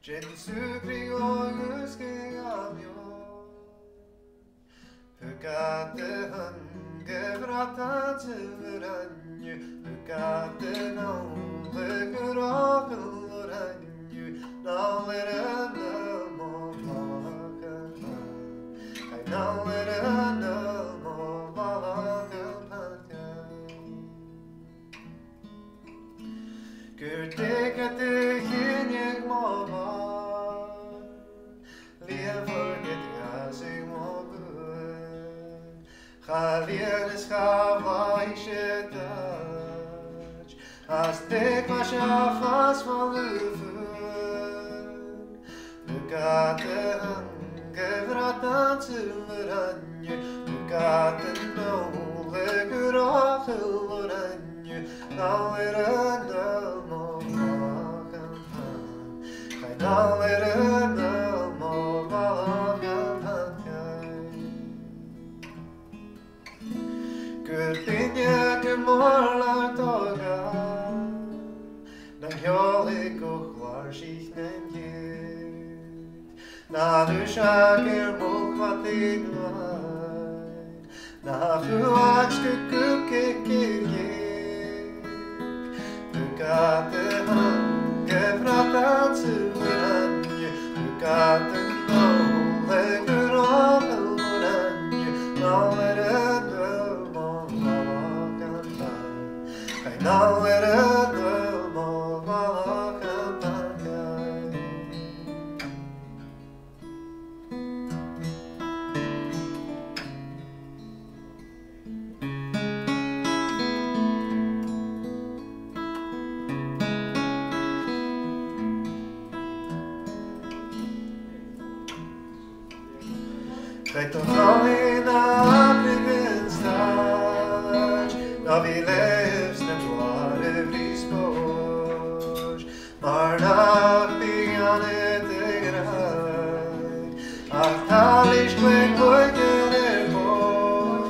Jesu Kriolus que amio, pecate hangevrata zvranje, pecate não vegrocloranje, não era na movaca, ai não era na movaca, que te que mova. Javier escava e chetas, as teclas já faz falufar. Nunca quebratante laranja, nunca não legrou pelo laranja, não era não movaca, não era não movaca. Que tinha que morrer toda, na jovem colar se estende, na ducha que morra tinha, na rua que queria, nunca te quebrada se viranja, nunca te não legrou pelo viranja, não era não era do Movalacatagai. Feito nome na tempestade, na vilé. Barnak pianet egrai, atalish kwen koyken erpor.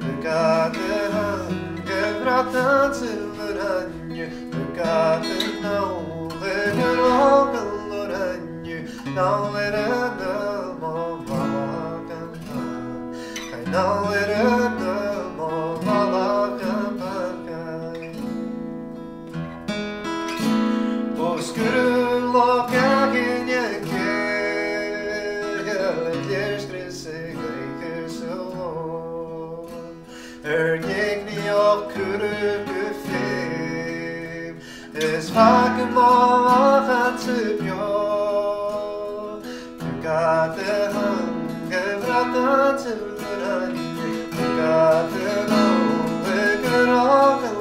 Bekate hangevratan zilveranje, bekate nauvegerokan loranje, nauverende mavakanta, kai nauverende mavakanta. Es vaak maar gaat ze bjor. Ik had de hangevrat aan ze veranderd. Ik had de nauwe geroken.